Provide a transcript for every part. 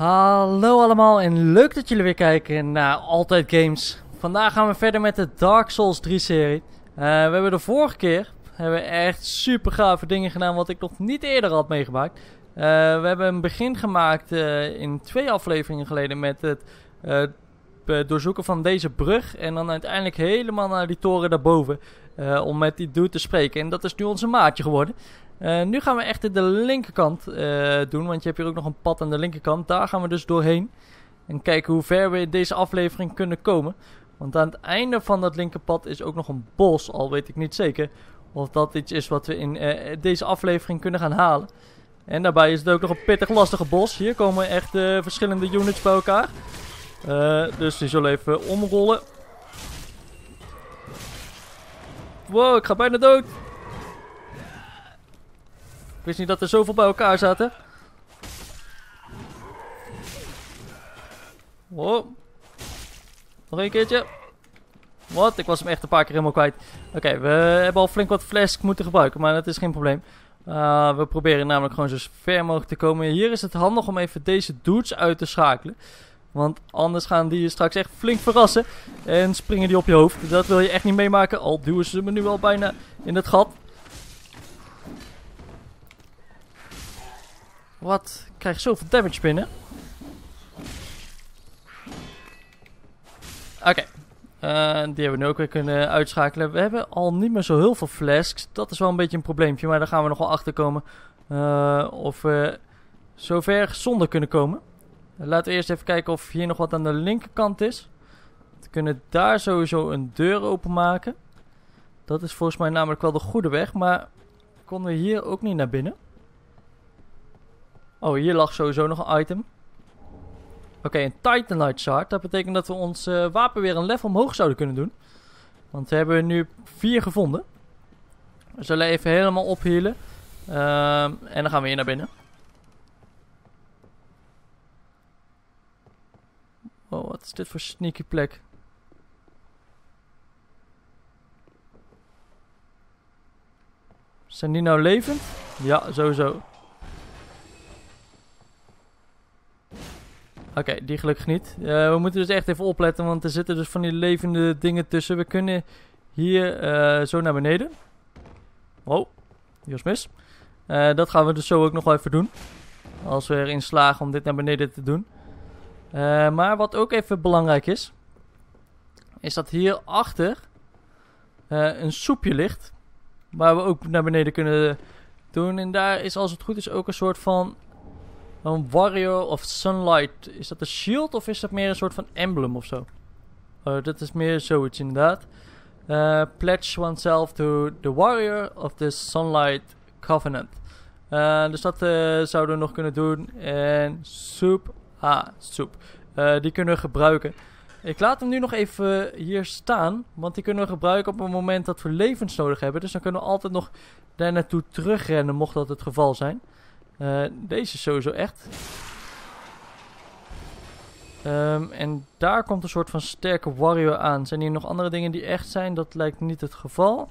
Hallo allemaal en leuk dat jullie weer kijken naar Altijd Games. Vandaag gaan we verder met de Dark Souls 3 serie. We hebben de vorige keer echt super gave dingen gedaan wat ik nog niet eerder had meegemaakt. We hebben een begin gemaakt in 2 afleveringen geleden met het doorzoeken van deze brug. En dan uiteindelijk helemaal naar die toren daarboven om met die dude te spreken. En dat is nu onze maatje geworden. Nu gaan we echt de linkerkant doen, want je hebt hier ook nog een pad aan de linkerkant. Daar gaan we dus doorheen en kijken hoe ver we in deze aflevering kunnen komen. Want aan het einde van dat linkerpad is ook nog een bos, al weet ik niet zeker of dat iets is wat we in deze aflevering kunnen gaan halen. En daarbij is het ook nog een pittig lastige bos. Hier komen echt verschillende units bij elkaar. Dus die zullen even omrollen. Wow, ik ga bijna dood. Ik wist niet dat er zoveel bij elkaar zaten. Wow. Nog een keertje. Wat? Ik was hem echt een paar keer helemaal kwijt. Oké, we hebben al flink wat flask moeten gebruiken, maar dat is geen probleem. We proberen namelijk gewoon zo ver mogelijk te komen. Hier is het handig om even deze dudes uit te schakelen. Want anders gaan die je straks echt flink verrassen. En springen die op je hoofd. Dat wil je echt niet meemaken. Al duwen ze me nu al bijna in het gat. Wat? Ik krijg zoveel damage binnen. Oké. Die hebben we nu ook weer kunnen uitschakelen. We hebben al niet meer zo heel veel flasks. Dat is wel een beetje een probleempje. Maar daar gaan we nog wel achter komen. Of we zover zonder kunnen komen. Laten we eerst even kijken of hier nog wat aan de linkerkant is. We kunnen daar sowieso een deur openmaken. Dat is volgens mij namelijk wel de goede weg. Maar konden we hier ook niet naar binnen? Oh, hier lag sowieso nog een item. Oké, een Titanite Shard. Dat betekent dat we ons wapen weer een level omhoog zouden kunnen doen. Want we hebben er nu 4 gevonden. We zullen even helemaal ophealen. En dan gaan we hier naar binnen. Oh, wat is dit voor sneaky plek? Zijn die nou levend? Ja, sowieso. Oké, die gelukkig niet. We moeten dus echt even opletten, want er zitten dus van die levende dingen tussen. We kunnen hier zo naar beneden. Oh, die was mis. Dat gaan we dus zo ook nog wel even doen. Als we erin slagen om dit naar beneden te doen. Maar wat ook even belangrijk is, is dat hierachter een soepje ligt. Waar we ook naar beneden kunnen doen. En daar is, als het goed is, ook een soort van... een Warrior of Sunlight. Is dat een shield of is dat meer een soort van emblem of zo? Dat is meer zoiets inderdaad. Pledge oneself to the Warrior of the Sunlight Covenant. Dus dat zouden we nog kunnen doen. En soep. Ah, soep. Die kunnen we gebruiken. Ik laat hem nu nog even hier staan. Want die kunnen we gebruiken op het moment dat we levens nodig hebben. Dus dan kunnen we altijd nog daar naartoe terugrennen, mocht dat het geval zijn. Deze is sowieso echt. En daar komt een soort van sterke warrior aan. Zijn hier nog andere dingen die echt zijn? Dat lijkt niet het geval.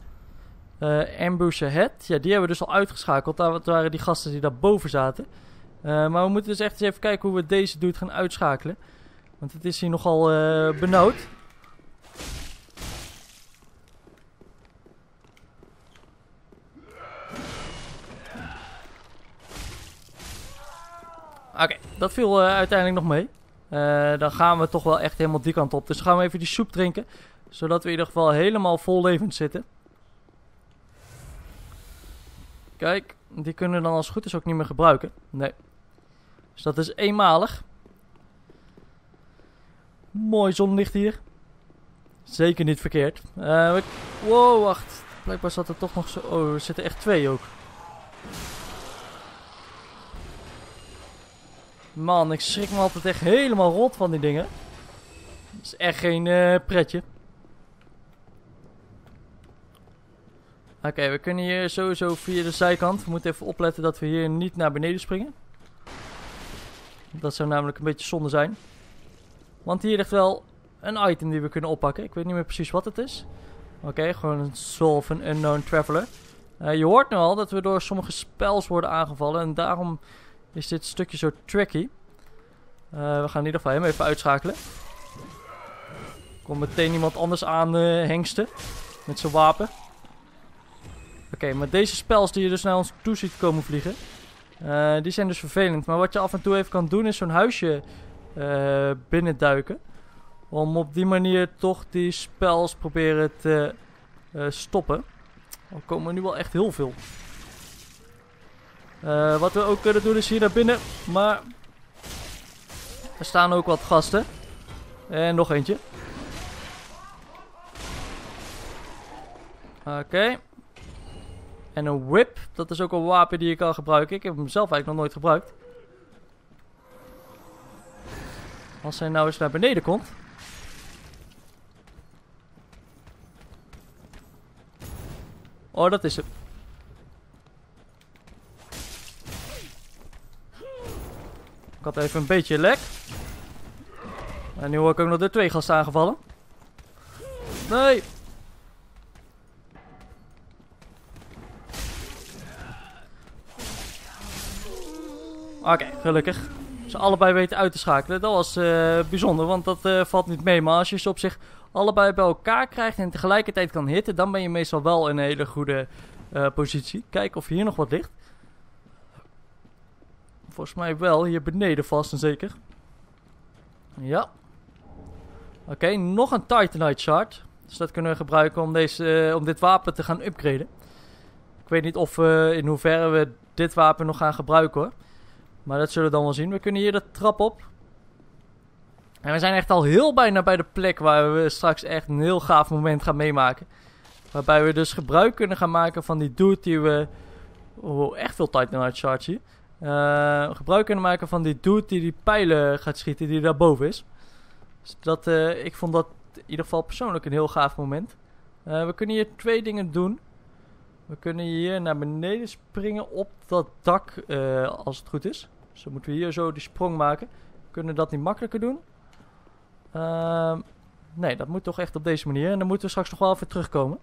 Ambush Ahead. Ja, die hebben we dus al uitgeschakeld. Dat waren die gasten die daarboven zaten. Maar we moeten dus echt eens even kijken hoe we deze dude gaan uitschakelen. Want het is hier nogal benauwd. Oké, dat viel uiteindelijk nog mee. Dan gaan we toch wel echt helemaal die kant op. Dus gaan we even die soep drinken. Zodat we in ieder geval helemaal vol levend zitten. Kijk, die kunnen we dan als het goed is ook niet meer gebruiken. Nee. Dus dat is eenmalig. Mooi zonlicht hier. Zeker niet verkeerd. Wow, wacht. Blijkbaar zat er toch nog zo... Oh, er zitten echt 2 ook. Man, ik schrik me altijd echt helemaal rot van die dingen. Dat is echt geen pretje. Oké, we kunnen hier sowieso via de zijkant. We moeten even opletten dat we hier niet naar beneden springen. Dat zou namelijk een beetje zonde zijn. Want hier ligt wel een item die we kunnen oppakken. Ik weet niet meer precies wat het is. Oké, gewoon een soul van unknown traveler. Je hoort nu al dat we door sommige spells worden aangevallen en daarom... is dit stukje zo tricky. We gaan in ieder geval hem even uitschakelen. Komt meteen iemand anders aan hengsten. Met zijn wapen. Oké, maar deze spels die je dus naar ons toe ziet komen vliegen. Die zijn dus vervelend. Maar wat je af en toe even kan doen is zo'n huisje binnenduiken. Om op die manier toch die spels proberen te stoppen. Er komen er nu wel echt heel veel. Wat we ook kunnen doen is hier naar binnen. Maar er staan ook wat gasten. En nog eentje. Oké. En een whip. Dat is ook een wapen die je kan gebruiken. Ik heb hem zelf eigenlijk nog nooit gebruikt. Als hij nou eens naar beneden komt. Oh, dat is hem. Ik had even een beetje lek. En nu hoor ik ook nog de twee gasten aangevallen. Nee! Oké, gelukkig. Ze allebei weten uit te schakelen. Dat was bijzonder, want dat valt niet mee. Maar als je ze op zich allebei bij elkaar krijgt en tegelijkertijd kan hitten, dan ben je meestal wel in een hele goede positie. Kijken of hier nog wat ligt. Volgens mij wel. Hier beneden vast en zeker. Ja. Oké, nog een Titanite Shard. Dus dat kunnen we gebruiken om, dit wapen te gaan upgraden. Ik weet niet of in hoeverre we dit wapen nog gaan gebruiken hoor. Maar dat zullen we dan wel zien. We kunnen hier de trap op. En we zijn echt al heel bijna bij de plek waar we straks echt een heel gaaf moment gaan meemaken. Waarbij we dus gebruik kunnen gaan maken van die dude die we... Oh, echt veel Titanite Shards hier. Gebruik kunnen maken van die dude die pijlen gaat schieten die daarboven is. Dus dat, ik vond dat in ieder geval persoonlijk een heel gaaf moment. We kunnen hier twee dingen doen. We kunnen hier naar beneden springen op dat dak als het goed is. Dus dan moeten we hier zo die sprong maken. Kunnen we dat niet makkelijker doen? Nee, dat moet toch echt op deze manier. En dan moeten we straks nog wel even terugkomen.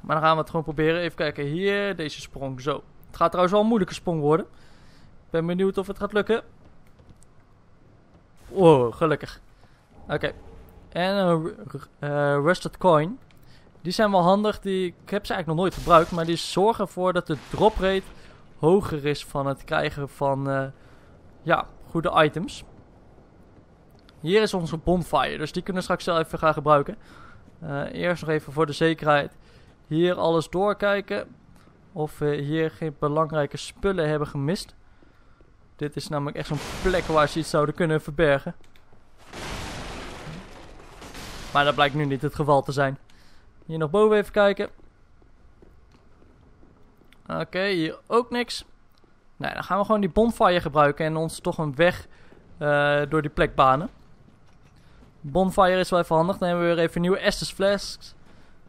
Maar dan gaan we het gewoon proberen. Even kijken, hier deze sprong zo. Het gaat trouwens wel een moeilijke sprong worden. Ik ben benieuwd of het gaat lukken. Wow, gelukkig. Oké. En een rusted coin. Die zijn wel handig. Ik heb ze eigenlijk nog nooit gebruikt. Maar die zorgen ervoor dat de drop rate hoger is van het krijgen van goede items. Hier is onze bonfire. Dus die kunnen we straks zelf even gaan gebruiken. Eerst nog even voor de zekerheid. Hier alles doorkijken. Of we hier geen belangrijke spullen hebben gemist. Dit is namelijk echt zo'n plek waar ze iets zouden kunnen verbergen. Maar dat blijkt nu niet het geval te zijn. Hier nog boven even kijken. Oké, hier ook niks. Nou, dan gaan we gewoon die bonfire gebruiken en ons toch een weg door die plek banen. Bonfire is wel even handig. Dan hebben we weer even nieuwe Estus Flasks.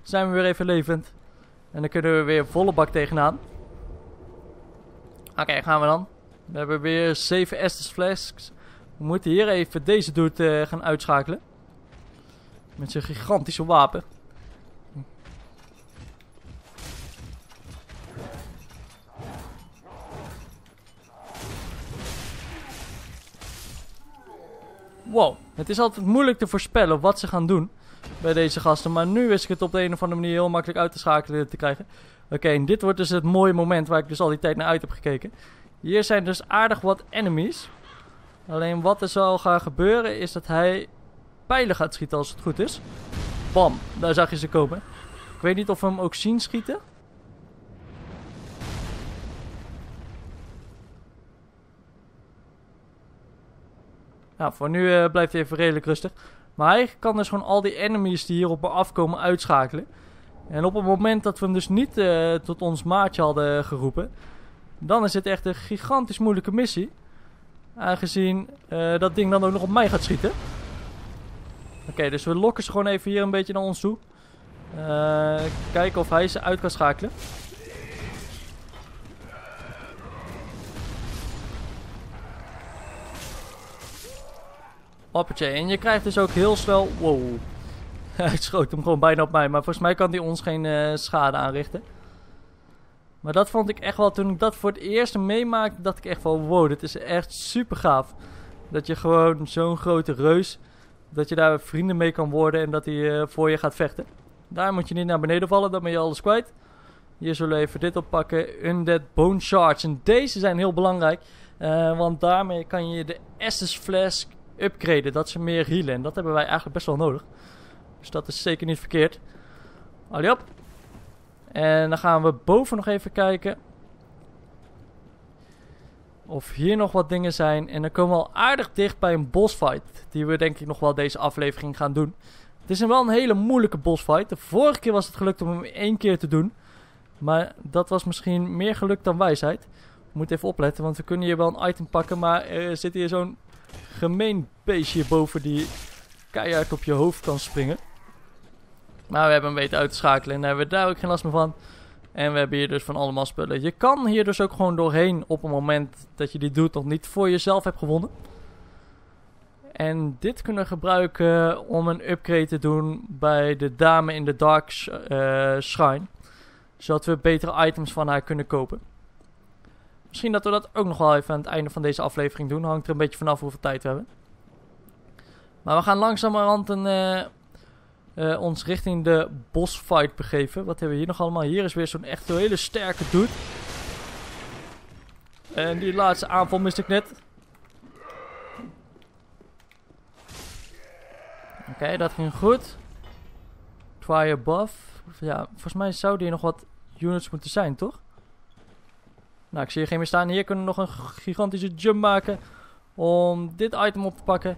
Zijn we weer even levend. En dan kunnen we weer volle bak tegenaan. Oké, gaan we dan. We hebben weer 7 Estus Flasks. We moeten hier even deze dude gaan uitschakelen. Met zijn gigantische wapen. Wow, het is altijd moeilijk te voorspellen wat ze gaan doen bij deze gasten. Maar nu wist ik het op de een of andere manier heel makkelijk uit te schakelen te krijgen. Oké, en dit wordt dus het mooie moment waar ik dus al die tijd naar uit heb gekeken. Hier zijn dus aardig wat enemies. Alleen wat er zal gaan gebeuren is dat hij pijlen gaat schieten als het goed is. Bam, daar zag je ze komen. Ik weet niet of we hem ook zien schieten. Nou, voor nu blijft hij even redelijk rustig. Maar hij kan dus gewoon al die enemies die hier op me afkomen uitschakelen. En op het moment dat we hem dus niet tot ons maatje hadden geroepen. Dan is het echt een gigantisch moeilijke missie. Aangezien dat ding dan ook nog op mij gaat schieten. Oké, dus we lokken ze gewoon even hier een beetje naar ons toe. Kijken of hij ze uit kan schakelen. Hoppatje, en je krijgt dus ook heel snel... Wow, hij schoot hem gewoon bijna op mij. Maar volgens mij kan hij ons geen schade aanrichten. Maar dat vond ik echt wel, toen ik dat voor het eerst meemaakte, dacht ik echt van wow, dit is echt super gaaf. Dat je gewoon zo'n grote reus, dat je daar vrienden mee kan worden en dat hij voor je gaat vechten. Daar moet je niet naar beneden vallen, dan ben je alles kwijt. Hier zullen we even dit oppakken, Undead Bone Shards. En deze zijn heel belangrijk, want daarmee kan je de Estus Flask upgraden. Dat ze meer healen en dat hebben wij eigenlijk best wel nodig. Dus dat is zeker niet verkeerd. Allee op. En dan gaan we boven nog even kijken of hier nog wat dingen zijn. En dan komen we al aardig dicht bij een bossfight. Die we denk ik nog wel deze aflevering gaan doen. Het is wel een hele moeilijke bossfight. De vorige keer was het gelukt om hem 1 keer te doen. Maar dat was misschien meer geluk dan wijsheid. We moeten even opletten, want we kunnen hier wel een item pakken. Maar er zit hier zo'n gemeen beestje boven die keihard op je hoofd kan springen. Maar we hebben hem weten uit te schakelen en daar hebben we daar ook geen last meer van. En we hebben hier dus van allemaal spullen. Je kan hier dus ook gewoon doorheen op het moment dat je die doet nog niet voor jezelf hebt gewonnen. En dit kunnen we gebruiken om een upgrade te doen bij de dame in de Dark Shrine. Zodat we betere items van haar kunnen kopen. Misschien dat we dat ook nog wel even aan het einde van deze aflevering doen. Hangt er een beetje vanaf hoeveel tijd we hebben. Maar we gaan langzamerhand een... ons richting de bossfight begeven. Wat hebben we hier nog allemaal? Hier is weer zo'n echt hele sterke dude. En die laatste aanval miste ik net. Oké, dat ging goed. Fire buff. Ja, volgens mij zouden hier nog wat units moeten zijn, toch? Nou, ik zie er geen meer staan. Hier kunnen we nog een gigantische jump maken om dit item op te pakken.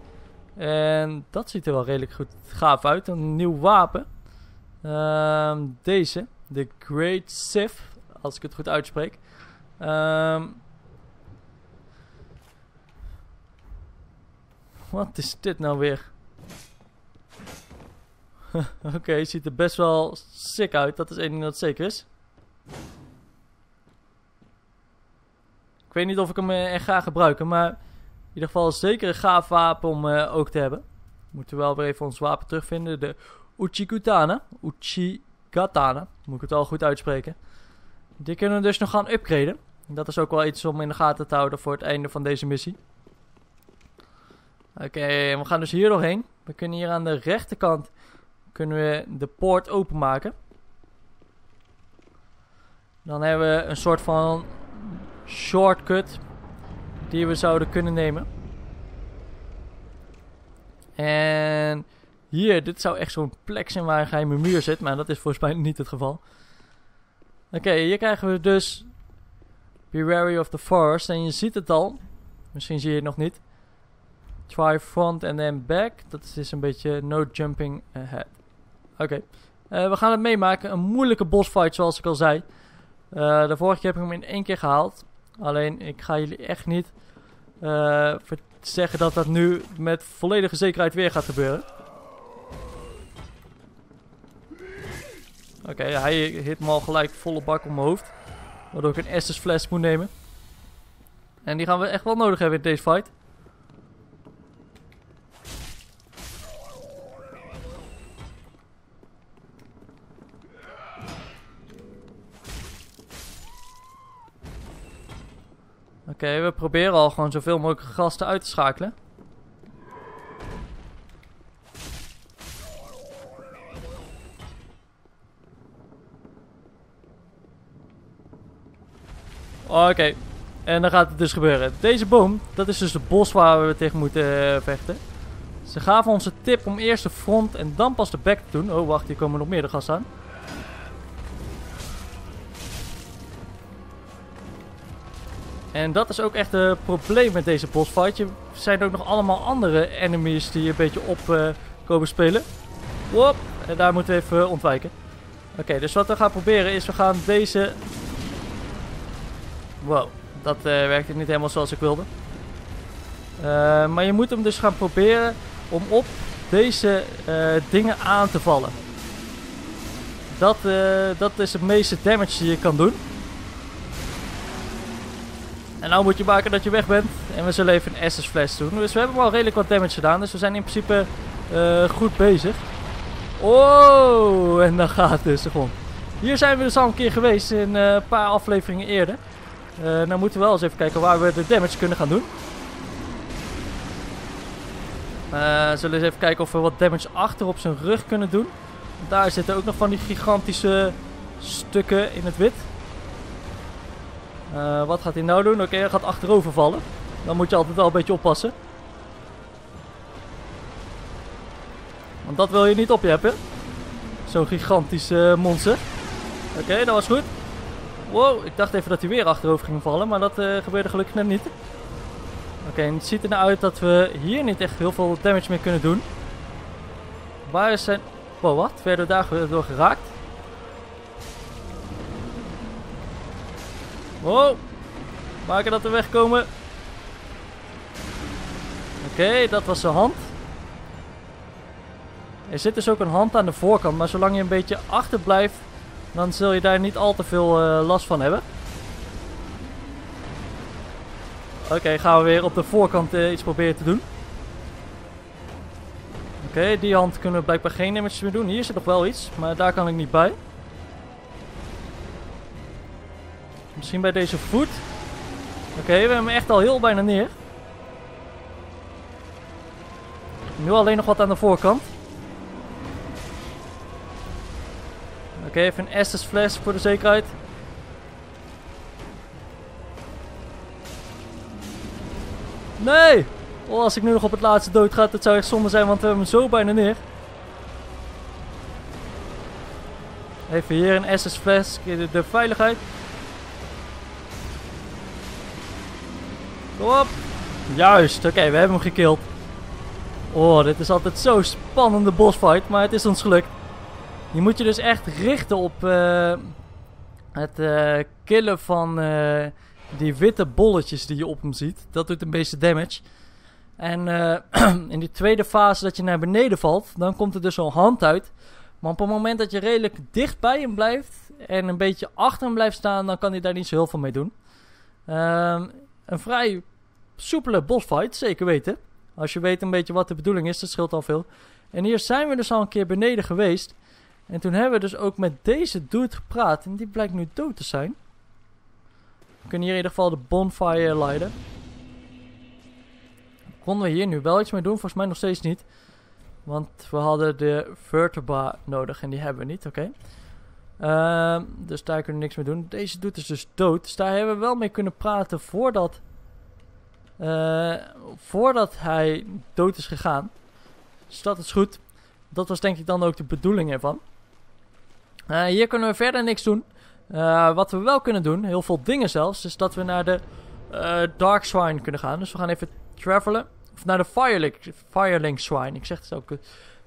En dat ziet er wel redelijk goed gaaf uit. Een nieuw wapen. Deze. De Great Sith. Als ik het goed uitspreek. Wat is dit nou weer? Oké, ziet er best wel sick uit. Dat is één ding dat zeker is. Ik weet niet of ik hem echt ga gebruiken, maar... in ieder geval zeker een gaaf wapen om ook te hebben. Moeten we wel weer even ons wapen terugvinden. De Uchigatana. Uchigatana. Moet ik het al goed uitspreken. Die kunnen we dus nog gaan upgraden. Dat is ook wel iets om in de gaten te houden voor het einde van deze missie. Oké, we gaan dus hier doorheen. We kunnen hier aan de rechterkant kunnen we de poort openmaken. Dan hebben we een soort van shortcut die we zouden kunnen nemen. En hier, dit zou echt zo'n plek zijn waar een geheime muur zit. Maar dat is volgens mij niet het geval. Oké, hier krijgen we dus Beware of the Forest. En je ziet het al. Misschien zie je het nog niet. Try front and then back. Dat is een beetje no jumping ahead. Oké. We gaan het meemaken. Een moeilijke bossfight zoals ik al zei. De vorige keer heb ik hem in 1 keer gehaald. Alleen, ik ga jullie echt niet zeggen dat dat nu met volledige zekerheid weer gaat gebeuren. Oké, hij hit me al gelijk volle bak op mijn hoofd. Waardoor ik een Estus Flask moet nemen. En die gaan we echt wel nodig hebben in deze fight. Oké, we proberen al gewoon zoveel mogelijk gasten uit te schakelen. Oké, en dan gaat het dus gebeuren. Deze boom, dat is dus de bos waar we tegen moeten vechten. Ze gaven ons de tip om eerst de front en dan pas de back te doen. Oh, wacht, hier komen nog meer gasten aan. En dat is ook echt het probleem met deze bossfight. Er zijn ook nog allemaal andere enemies die een beetje op komen spelen. Wop, en daar moeten we even ontwijken. Oké, dus wat we gaan proberen is we gaan deze... Wow, dat werkte niet helemaal zoals ik wilde. Maar je moet hem dus gaan proberen om op deze dingen aan te vallen. Dat is het meeste damage die je kan doen. En nou moet je maken dat je weg bent. En we zullen even een Estus Flash doen. Dus we hebben al redelijk wat damage gedaan. Dus we zijn in principe goed bezig. Oh, en dan gaat het dus gewoon. Hier zijn we dus al een keer geweest in een paar afleveringen eerder. Nou moeten we wel eens even kijken waar we de damage kunnen gaan doen. Zullen we eens even kijken of we wat damage achter op zijn rug kunnen doen. Daar zitten ook nog van die gigantische stukken in het wit. Wat gaat hij nou doen? Oké, hij gaat achterover vallen. Dan moet je altijd wel een beetje oppassen. Want dat wil je niet op je hebben. Zo'n gigantische monster. Oké, dat was goed. Wow, ik dacht even dat hij weer achterover ging vallen. Maar dat gebeurde gelukkig net niet. Oké, het ziet er nou uit dat we hier niet echt heel veel damage mee kunnen doen. Waar is zijn... Wow, wat? Verder daar door geraakt. Wow. Maken dat we wegkomen. Oké, dat was zijn hand. Er zit dus ook een hand aan de voorkant. Maar zolang je een beetje achter blijft, dan zul je daar niet al te veel last van hebben. Oké, gaan we weer op de voorkant iets proberen te doen. Oké, die hand kunnen we blijkbaar geen damage meer doen. Hier zit nog wel iets, maar daar kan ik niet bij. Misschien bij deze voet. Oké, we hebben hem echt al heel bijna neer. Nu alleen nog wat aan de voorkant. Oké, even een Estus Flask voor de zekerheid. Nee! Oh, als ik nu nog op het laatste dood ga, dat zou echt zonde zijn, want we hebben hem zo bijna neer. Even hier een Estus Flask, de veiligheid. Kom op! Juist, oké, we hebben hem gekild. Oh, dit is altijd zo'n spannende bossfight, maar het is ons gelukt. Je moet je dus echt richten op het killen van die witte bolletjes die je op hem ziet. Dat doet een beetje damage. En in die tweede fase dat je naar beneden valt, dan komt er dus zo'n hand uit. Maar op het moment dat je redelijk dicht bij hem blijft en een beetje achter hem blijft staan, dan kan hij daar niet zo heel veel mee doen. Een vrij soepele bossfight, zeker weten. Als je weet een beetje wat de bedoeling is, dat scheelt al veel. En hier zijn we dus al een keer beneden geweest. En toen hebben we dus ook met deze dude gepraat. En die blijkt nu dood te zijn. We kunnen hier in ieder geval de bonfire leiden. Konden we hier nu wel iets mee doen? Volgens mij nog steeds niet. Want we hadden de vertebra nodig en die hebben we niet. Oké. Dus daar kunnen we niks mee doen. Deze dude is dus dood. Dus daar hebben we wel mee kunnen praten voordat hij dood is gegaan. Dus dat is goed. Dat was denk ik dan ook de bedoeling ervan. Hier kunnen we verder niks doen. Wat we wel kunnen doen, heel veel dingen zelfs, is dat we naar de Dark Shrine kunnen gaan. Dus we gaan even travelen. Of naar de Firelink Shrine. Ik zeg het ook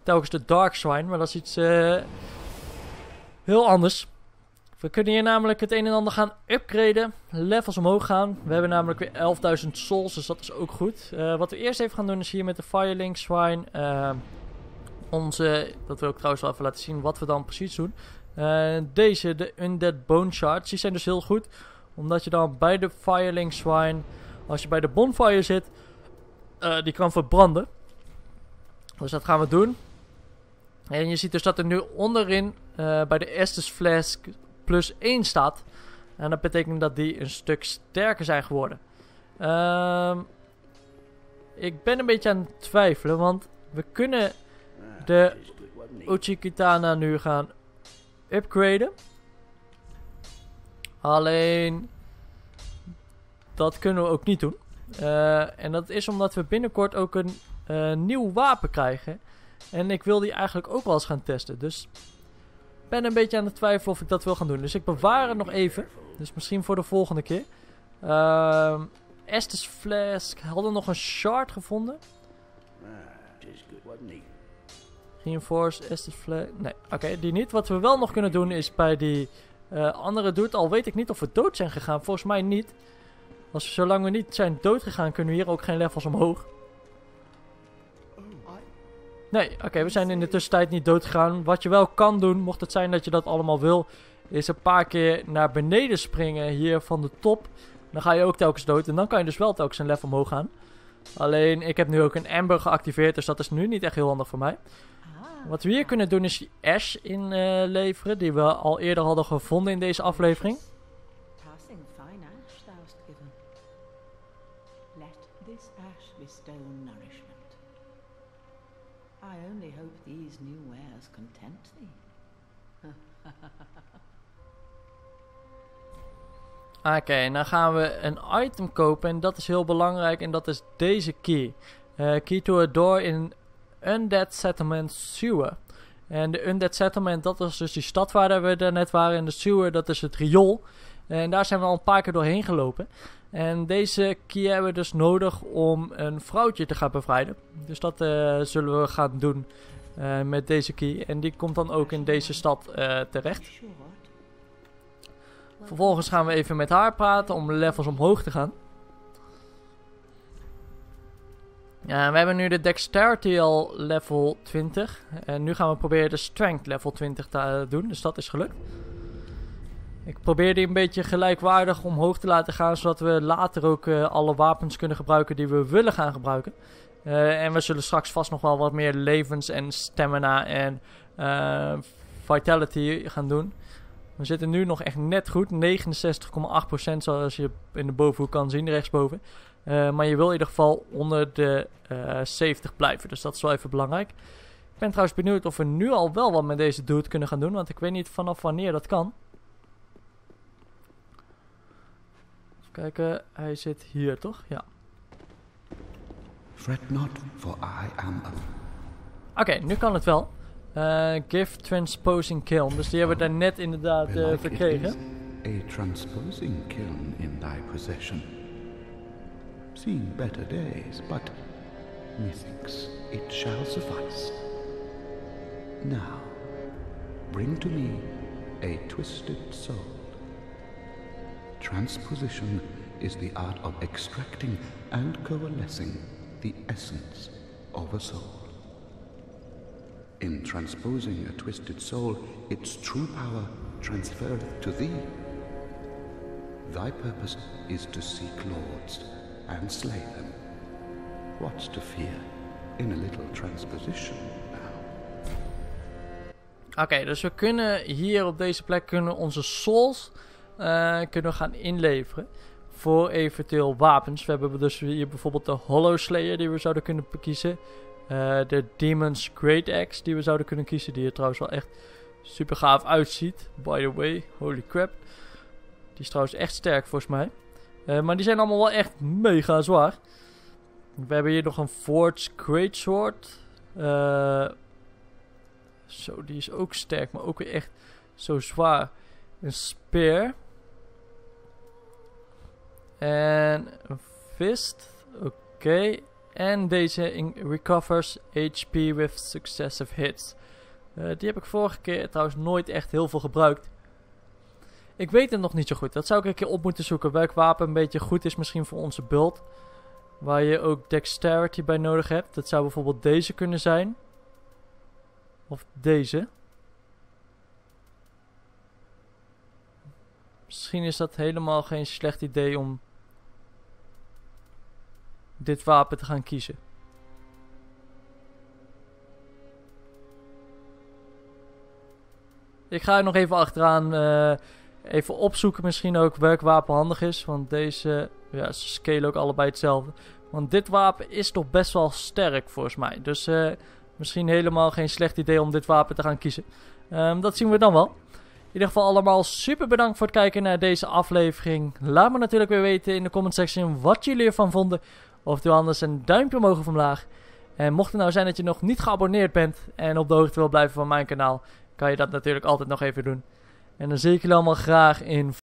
telkens de Dark Shrine, maar dat is iets heel anders. We kunnen hier namelijk het een en ander gaan upgraden. Levels omhoog gaan. We hebben namelijk weer 11.000 souls, dus dat is ook goed. Wat we eerst even gaan doen is hier met de Firelink Shrine... dat wil ik trouwens wel even laten zien wat we dan precies doen. Deze, de Undead Bone Shards, die zijn dus heel goed. Omdat je dan bij de Firelink Shrine, als je bij de bonfire zit, die kan verbranden. Dus dat gaan we doen. En je ziet dus dat er nu onderin bij de Estus Flask plus 1 staat. En dat betekent dat die een stuk sterker zijn geworden. Ik ben een beetje aan het twijfelen, want we kunnen... de Uchigatana nu gaan upgraden. Alleen dat kunnen we ook niet doen. En dat is omdat we binnenkort ook een nieuw wapen krijgen. En ik wil die eigenlijk ook wel eens gaan testen. Dus ik ben een beetje aan het twijfelen of ik dat wil gaan doen. Dus ik bewaar het nog even. Dus misschien voor de volgende keer. Estus Flask. Hadden nog een shard gevonden. Reinforce, Estus Flask. Nee, oké, die niet. Wat we wel nog kunnen doen is bij die andere dude. Al weet ik niet of we dood zijn gegaan. Volgens mij niet. Zolang we niet zijn dood gegaan, kunnen we hier ook geen levels omhoog. Nee, oké, we zijn in de tussentijd niet dood gegaan. Wat je wel kan doen, mocht het zijn dat je dat allemaal wil, is een paar keer naar beneden springen hier van de top. Dan ga je ook telkens dood. En dan kan je dus wel telkens een level omhoog gaan. Alleen, ik heb nu ook een Ember geactiveerd, dus dat is nu niet echt heel handig voor mij. Wat we hier kunnen doen is die Ash inleveren, die we al eerder hadden gevonden in deze aflevering. Oké, dan gaan we een item kopen en dat is heel belangrijk en dat is deze key. Key to a door in Undead Settlement Sewer. En de Undead Settlement, dat is dus die stad waar we daarnet waren. En de Sewer, dat is het riool. En daar zijn we al een paar keer doorheen gelopen. En deze key hebben we dus nodig om een vrouwtje te gaan bevrijden. Dus dat zullen we gaan doen met deze key. En die komt dan ook in deze stad terecht. Vervolgens gaan we even met haar praten om levels omhoog te gaan. Ja, we hebben nu de Dexterity al level 20. En nu gaan we proberen de Strength level 20 te doen. Dus dat is gelukt. Ik probeer die een beetje gelijkwaardig omhoog te laten gaan. Zodat we later ook alle wapens kunnen gebruiken die we willen gaan gebruiken. En we zullen straks vast nog wel wat meer levens en stamina en vitality gaan doen. We zitten nu nog echt net goed. 69,8% zoals je in de bovenhoek kan zien, rechtsboven. Maar je wil in ieder geval onder de 70 blijven. Dus dat is wel even belangrijk. Ik ben trouwens benieuwd of we nu al wel wat met deze dude kunnen gaan doen. Want ik weet niet vanaf wanneer dat kan. Even kijken. Hij zit hier toch? Ja. Fret not, for I am up. Oké, nu kan het wel. Give transposing kiln. Dus die hebben we daarnet inderdaad verkregen. A transposing kiln in thy possession. Seen better days, but methinks it shall suffice. Now, bring to me a twisted soul. Transposition is the art of extracting and coalescing the essence of a soul. In transposing a twisted soul, its true power transferred to thee. Thy purpose is to seek lords and slay them. What's to fear in a little transposition now? Oké, dus we kunnen hier op deze plek onze souls gaan inleveren voor eventueel wapens. We hebben dus hier bijvoorbeeld de Hollow Slayer die we zouden kunnen kiezen. De Demon's Great Axe die we zouden kunnen kiezen. Die er trouwens wel echt super gaaf uitziet. By the way, holy crap. Die is trouwens echt sterk volgens mij. Maar die zijn allemaal wel echt mega zwaar. We hebben hier nog een Forge Great Sword. Zo, die is ook sterk. Maar ook weer echt zo zwaar. Een spear. En een fist. Oké. En deze recovers HP with successive hits. Die heb ik vorige keer trouwens nooit echt heel veel gebruikt. Ik weet het nog niet zo goed. Dat zou ik een keer op moeten zoeken. Welk wapen een beetje goed is misschien voor onze build. Waar je ook dexterity bij nodig hebt. Dat zou bijvoorbeeld deze kunnen zijn. Of deze. Misschien is dat helemaal geen slecht idee om dit wapen te gaan kiezen. Ik ga er nog even achteraan even opzoeken misschien ook welk wapen handig is. Want deze, ja, ze scalen ook allebei hetzelfde. Want dit wapen is toch best wel sterk volgens mij. Dus misschien helemaal geen slecht idee om dit wapen te gaan kiezen. Dat zien we dan wel. In ieder geval allemaal super bedankt voor het kijken naar deze aflevering. Laat me natuurlijk weer weten in de comment section wat jullie ervan vonden. Oftewel anders een duimpje omhoog of omlaag. En mocht het nou zijn dat je nog niet geabonneerd bent en op de hoogte wil blijven van mijn kanaal, kan je dat natuurlijk altijd nog even doen. En dan zie ik jullie allemaal graag in